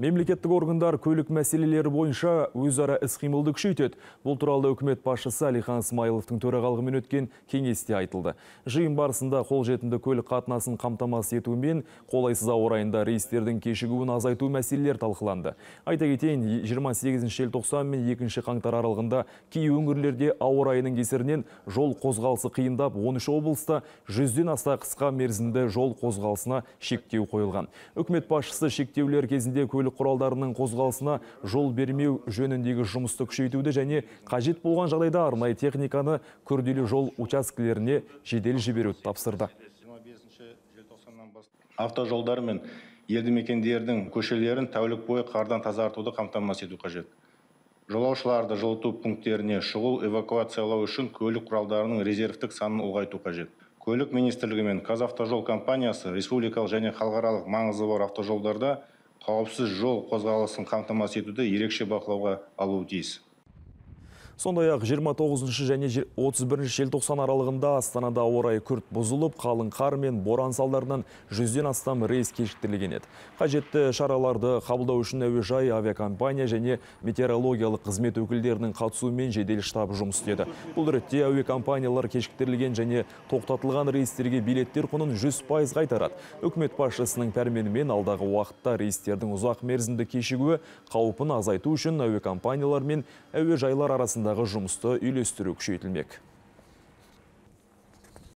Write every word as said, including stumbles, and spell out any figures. Мемлекеттік органдар көлік мәселелері бойынша өзара іс-қимылды күшейтеді. Бұл туралы үкімет басшысы Алихан Смайловтың төрағалығымен өткен кеңесте айтылды. Жиын барысында қолжетімді көлік қатынасын қамтамасыз ету мен қолайсыз ауа райында рейстердің кешігуін азайту мәселелер талқыланды. Айта кетейін, жиырма сегізінші желтоқсан мен екінші қаңтар аралығында кей өңірлерде ауа райының кесірінен жол қозғалысы қиындап, он үш облыста жүзден аса қысқа мерзімді жол қозғалысына шектеу қойылған. Үкімет басшысы шектеулер кезінде көлік құралдарының қозғалысына жол бермеу жөніндегі жұмысты күшейтуді және қажет болған жағдайда арнайы техниканы күрделі жол учаскелеріне жедел жіберуді тапсырды. Автожолдар мен елді мекендердің көшелерін тәулік бойы қардан тазартуды қамтамасыз ету қажет. Жолаушыларды жылыту пункттеріне шұғыл эвакуациялау үшін көлік құралдарының резервтік санын ұлғайту қажет. Көлік министрлігі мен Қазавтожол компаниясы республикалық және халықаралық маңызы бар автожолдарда қауіпсіз жол қозғалысын қамтамасыз етуді ерекше бақылауға алуы тиіс. Сондай-ақ жиырма тоғызыншы және отыз бірінші желтоқсан аралығында Астанада ауа райы күрт бұзылып, қалың қар мен боран салдарынан жүзден астам рейс кешіктірілген еді. Қажетті шараларды қабылдау үшін әуежай, авиакомпания және метеорологиялық қызмет өкілдерінің қатысуымен жедел штаб жұмыс істеді. Бұл ретте әуекомпаниялар кешіктірілген және тоқтатылған рейстерге билеттер құнын жүз пайыз қайтарады. Үкімет басшысының пәрменімен алдағы уақытта рейстердің ұзақ мерзімді кешігуі қаупін азайту үшін әуекомпаниялар мен әуежайлар арасында жұмысты үйлестіру күшейтілмек.